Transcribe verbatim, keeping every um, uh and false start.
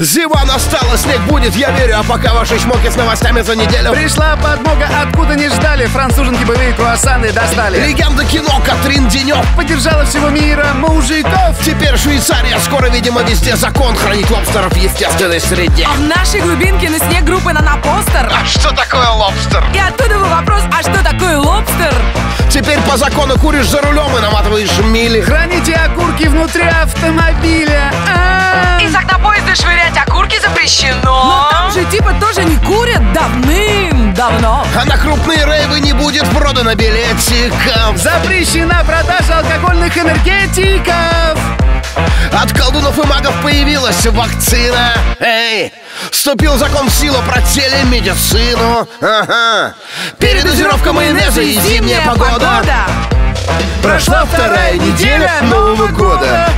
Зима настала, снег будет, я верю. А пока ваши чмоки с новостями за неделю. Пришла подмога, откуда не ждали. Француженки боевые круассаны достали. Легенда кино Катрин Денёк поддержала всего мира мужиков. Теперь Швейцария, скоро, видимо, везде закон хранить лобстеров в естественной среде. А в нашей глубинке на снег группы нанопостер. А что такое лобстер? И оттуда вы вопрос, а что такое лобстер? Теперь по закону куришь за рулем и наматываешь мили. Храните окурки внутри автомобиля. И с окна поезда швырять окурки запрещено. Но там же типа тоже не курят давным-давно. А на крупные рейвы не будет продано билетиков. Запрещена продажа алкогольных энергетиков. От колдунов и магов появилась вакцина. Эй, вступил закон в силу про телемедицину. Ага. Передозировка майонеза и зимняя погода. Прошла вторая неделя Нового года.